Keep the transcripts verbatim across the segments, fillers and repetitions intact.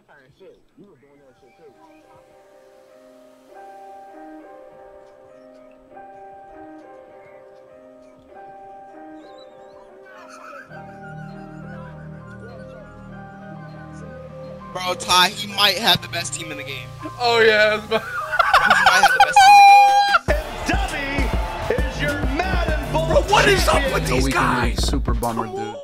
that kind of shit. You were doing that shit too. Bro, Ty, he might have the best team in the game. Oh yeah, he might have the best team in the game. And Dummy is your Madden Bull. Bro, what is up with these guys? Super bummer, dude.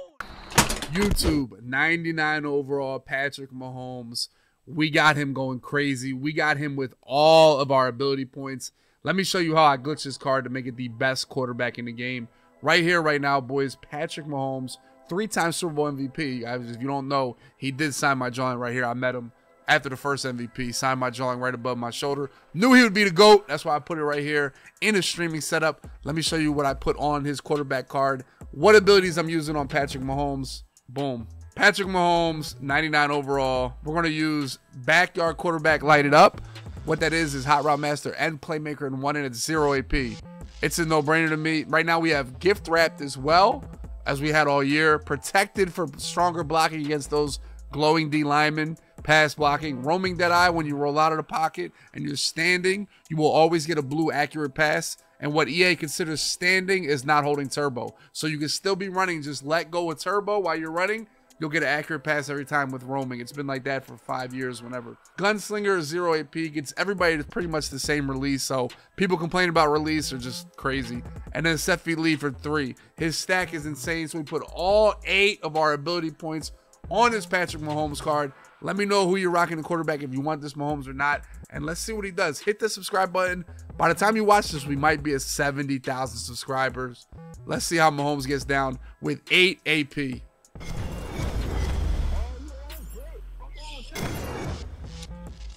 YouTube, ninety-nine overall, Patrick Mahomes. We got him going crazy. We got him with all of our ability points. Let me show you how I glitched this card to make it the best quarterback in the game. Right here, right now, boys, Patrick Mahomes, three-time Super Bowl M V P. If you don't know, he did sign my drawing right here. I met him after the first M V P, signed my drawing right above my shoulder. Knew he would be the GOAT. That's why I put it right here in his streaming setup. Let me show you what I put on his quarterback card, what abilities I'm using on Patrick Mahomes. Boom. Patrick Mahomes, ninety-nine overall. We're going to use Backyard Quarterback Lighted Up. What that is is Hot Route Master and Playmaker in one, and it's zero A P. It's a no-brainer to me. Right now we have Gift Wrapped as well, as we had all year. Protected for stronger blocking against those glowing D linemen. Pass blocking. Roaming Deadeye, when you roll out of the pocket and you're standing, you will always get a blue accurate pass. And what E A considers standing is not holding turbo. So you can still be running. Just let go of turbo while you're running. You'll get an accurate pass every time with roaming. It's been like that for five years, whenever. Gunslinger, zero A P, gets everybody to pretty much the same release. So people complaining about release are just crazy. And then Sefi Lee for three. His stack is insane. So we put all eight of our ability points on this Patrick Mahomes card. Let me know who you're rocking the quarterback if you want this Mahomes or not. And let's see what he does. Hit the subscribe button. By the time you watch this, we might be at seventy thousand subscribers. Let's see how Mahomes gets down with eight A P.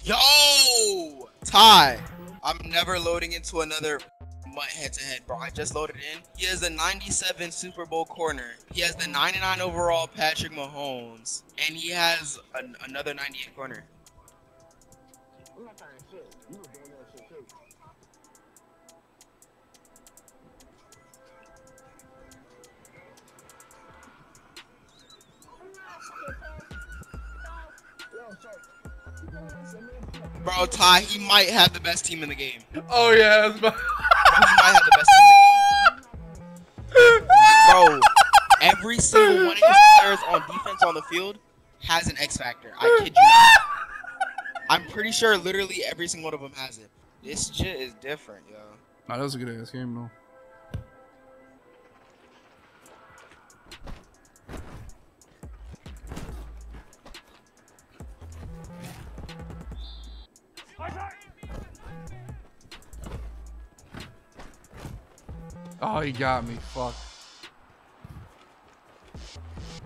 Yo! Ty, I'm never loading into another head-to-head, bro. I just loaded in. He has the ninety-seven Super Bowl corner. He has the ninety-nine overall Patrick Mahomes. And he has an, another ninety-eight corner. Bro, Ty, he might have the best team in the game. Oh yeah, he might have the best team in the game. Bro, every single one of his players on defense on the field has an X factor. I kid you not. I'm pretty sure literally every single one of them has it. This shit is different, yo. Nah, that was a good ass game though. Oh, he got me. Fuck.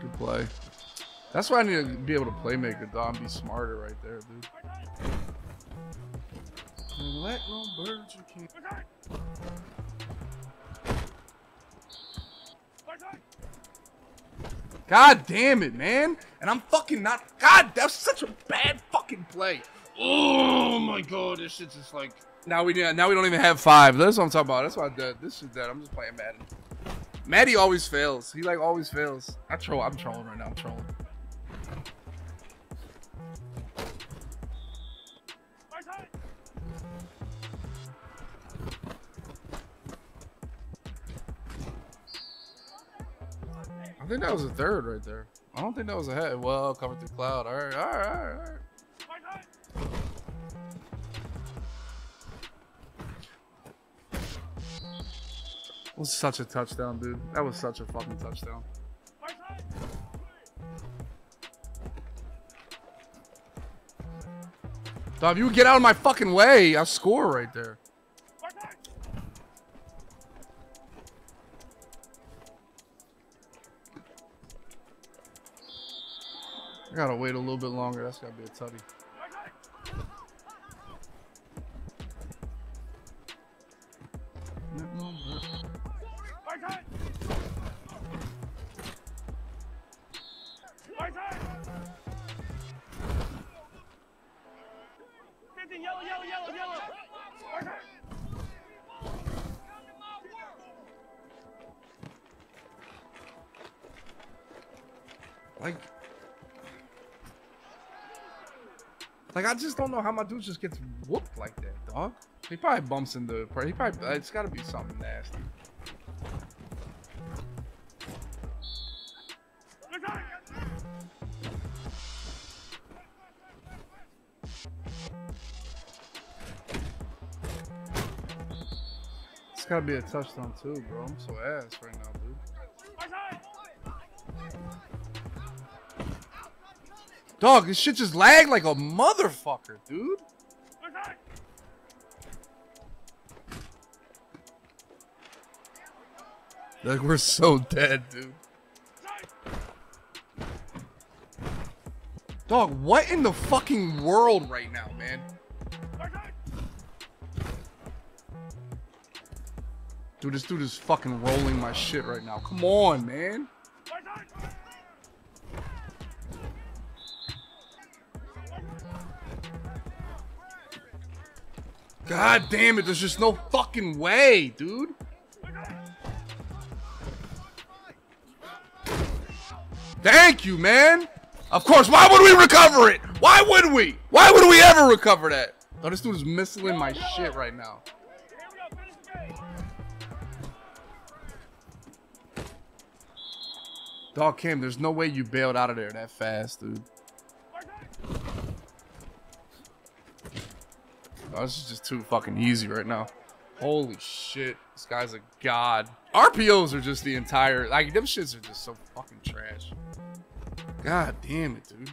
Good play. That's why I need to be able to playmaker, though. I'd be smarter right there, dude. And let no birds you can't. God damn it, man. And I'm fucking not. God, that's such a bad fucking play. Oh my god, this shit's just like. Now we now we don't even have five. That's what I'm talking about. That's why I did. This shit's dead. I'm just playing Madden. Maddie always fails. He like always fails. I troll. I'm trolling right now. I'm trolling. I think that was a third right there. I don't think that was a head. Well, covered through cloud. All right. All right. All right. All right. It was such a touchdown, dude. That was such a fucking touchdown. Dog, you get out of my fucking way. I score right there. I gotta wait a little bit longer. That's gotta be a tutty. Yellow, yellow, yellow, yellow. Like Like, I just don't know how my dude just gets whooped like that, dog. He probably bumps into... He probably... It's gotta be something nasty. It's gotta be a touchdown too, bro. I'm so ass right now, dude. Dog, this shit just lagged like a motherfucker, dude. Like, we're so dead, dude. Dog, what in the fucking world right now, man? Dude, this dude is fucking rolling my shit right now. Come on, man. God damn it, there's just no fucking way, dude. Thank you, man. Of course, why would we recover it? Why would we? Why would we ever recover that? Oh, this dude is missing my shit right now. Dog, Cam, there's no way you bailed out of there that fast, dude. Oh, this is just too fucking easy right now. Holy shit. This guy's a god. R P Os are just the entire... Like, them shits are just so fucking trash. God damn it, dude.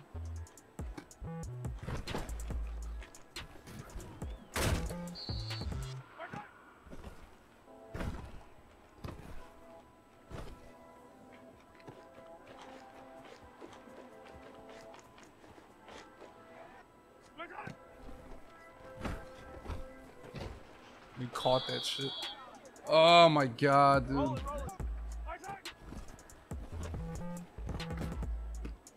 We caught that shit. Oh my god, dude.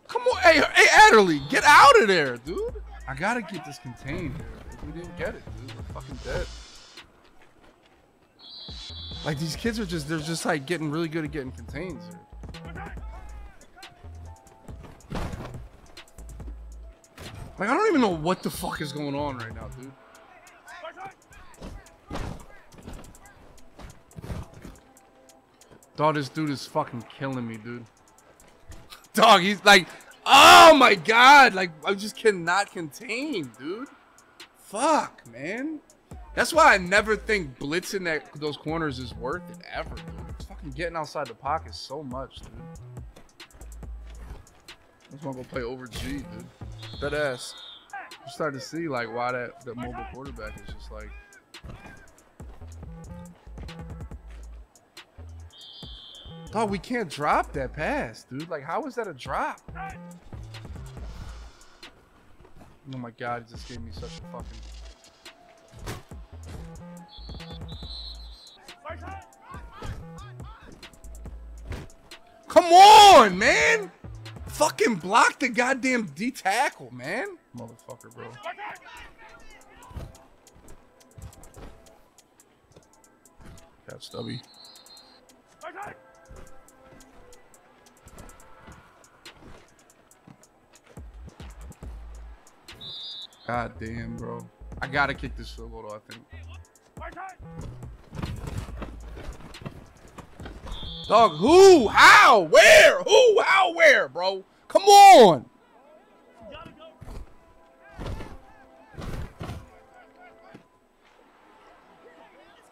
Come on, hey, hey Adderley, get out of there, dude. I gotta get this contained here. If we didn't get it, dude, we're fucking dead. Like, these kids are just, they're just like getting really good at getting contained here. Like, I don't even know what the fuck is going on right now, dude. Dog, this dude is fucking killing me, dude. Dog, he's like, oh my god, like, I just cannot contain, dude. Fuck, man. That's why I never think blitzing that those corners is worth it ever, dude. It's fucking getting outside the pocket so much, dude. I just wanna go play over G, dude. That ass. You start to see like why that, that mobile quarterback is just like. Dog, we can't drop that pass, dude. Like, how is that a drop? Oh my god, he just gave me such a fucking... Come on, man! Fucking block the goddamn D tackle, man. Motherfucker, bro. Got stubby. God damn, bro. I gotta kick this field goal, I think. Dog, who? How? Where? Who? How? Where, bro? Come on!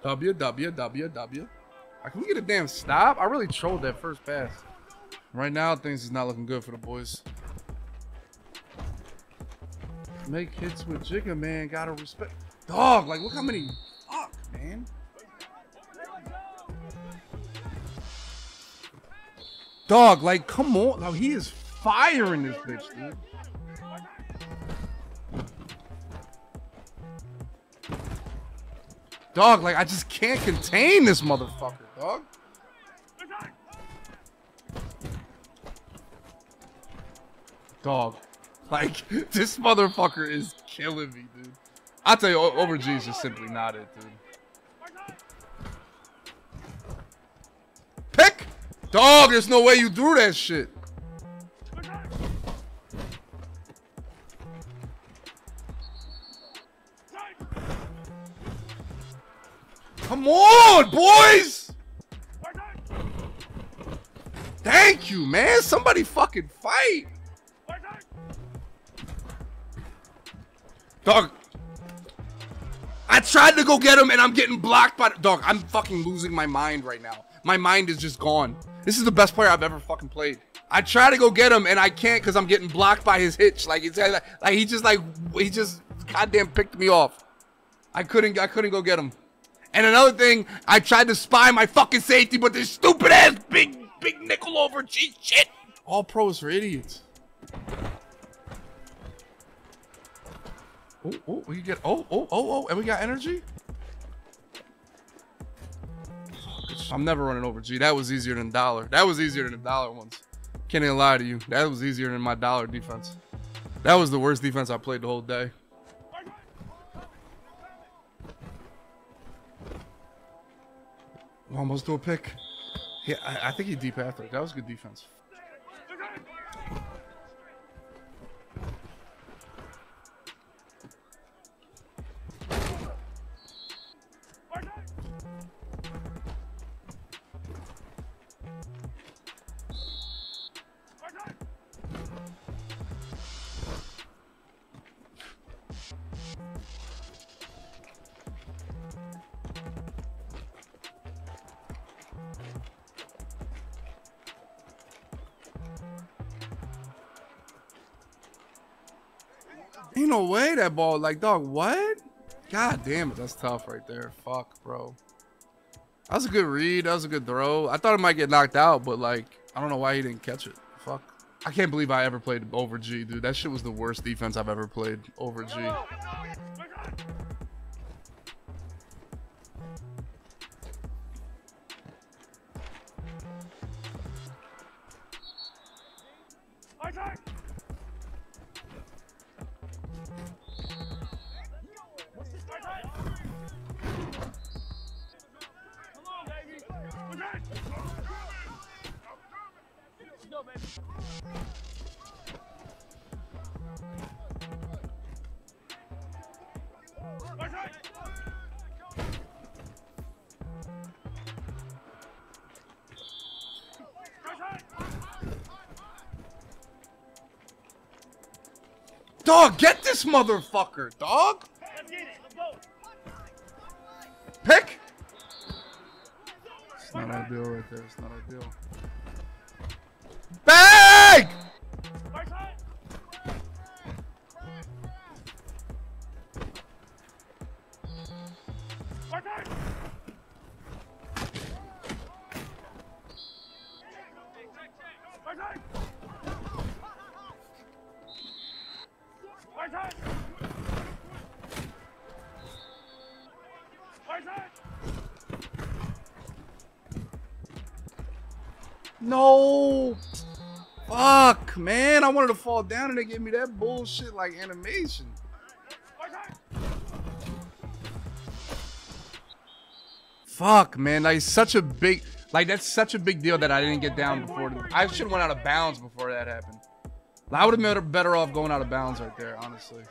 W, W, W, W. Can we get a damn stop? I really trolled that first pass. Right now, things is not looking good for the boys. Make hits with Jigga, man. Gotta respect. Dog, like, look how many. Fuck, man. Dog, like, come on. Now, he is firing this bitch, dude. Dog, like, I just can't contain this motherfucker, dog. Dog. Like, this motherfucker is killing me, dude. I'll tell you, over G is just simply not it, dude. Pick! Dog, there's no way you threw that shit. Come on, boys! Thank you, man. Somebody fucking fight. Dog. I tried to go get him and I'm getting blocked by... Dog, I'm fucking losing my mind right now. My mind is just gone. This is the best player I've ever fucking played. I try to go get him and I can't because I'm getting blocked by his hitch. Like, it's like, like he just like he just goddamn picked me off. I couldn't I couldn't go get him. And another thing, I tried to spy my fucking safety, but this stupid ass big big nickel over G shit. All pros are idiots. Oh, oh, we get oh oh oh oh, and we got energy. I'm never running over G. That was easier than dollar. That was easier than the dollar ones. Can't even lie to you. That was easier than my dollar defense. That was the worst defense I played the whole day. Almost do a pick. Yeah, I, I think he deep after it. That was good defense. Ain't no way that ball, like, dog, what? God damn it, that's tough right there. Fuck, bro. That was a good read. That was a good throw. I thought it might get knocked out, but, like, I don't know why he didn't catch it. Fuck. I can't believe I ever played over G, dude. That shit was the worst defense I've ever played over G. Dog, get this motherfucker, dog. Pick. It's not ideal right there. It's not ideal. Bag! No. Fuck, man. I wanted to fall down and they gave me that bullshit like animation. Fuck, man. Like such a big like that's such a big deal that I didn't get down before. I should have went out of bounds before that happened. I would have been better off going out of bounds right there, honestly.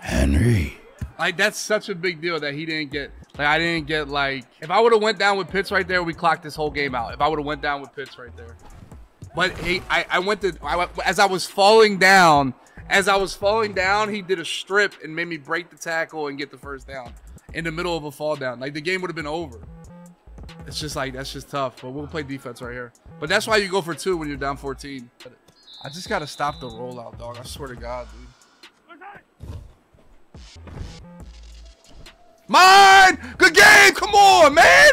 Henry. Like that's such a big deal that he didn't get. Like I didn't get like. If I would have went down with Pitts right there, we clocked this whole game out. If I would have went down with Pitts right there. But he, I, I went to I, as I was falling down, as I was falling down, he did a strip and made me break the tackle and get the first down in the middle of a fall down. Like the game would have been over. It's just like that's just tough. But we'll play defense right here. But that's why you go for two when you're down fourteen. I just gotta stop the rollout, dog. I swear to God, dude. Mine! Good game! Come on, man!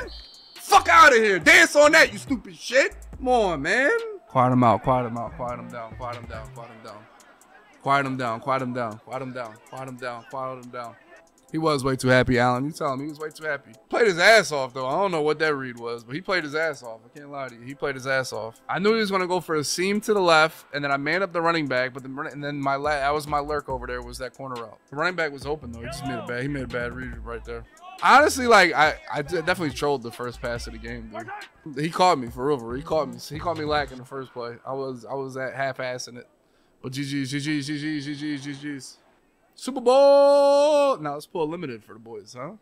Fuck out of here! Dance on that, you stupid shit! Come on, man! Quiet him out, quiet him out, quiet him down, quiet him down, quiet him down. Quiet him down, quiet him down, quiet him down, quiet him down, quiet him down. He was way too happy, Alan. You telling me he was way too happy. Played his ass off, though. I don't know what that read was, but he played his ass off. I can't lie to you. He played his ass off. I knew he was going to go for a seam to the left, and then I manned up the running back, but the, and then my la that was my lurk over there was that corner route. The running back was open, though. He just made a bad, he made a bad read right there. Honestly, like, I, I definitely trolled the first pass of the game, dude. He caught me, for real. He caught me. He caught me lacking the first play. I was I was at half-assing it. But G G's, G G's, G G's, G G's, G G's. Super Bowl! Now let's pull a limited for the boys, huh?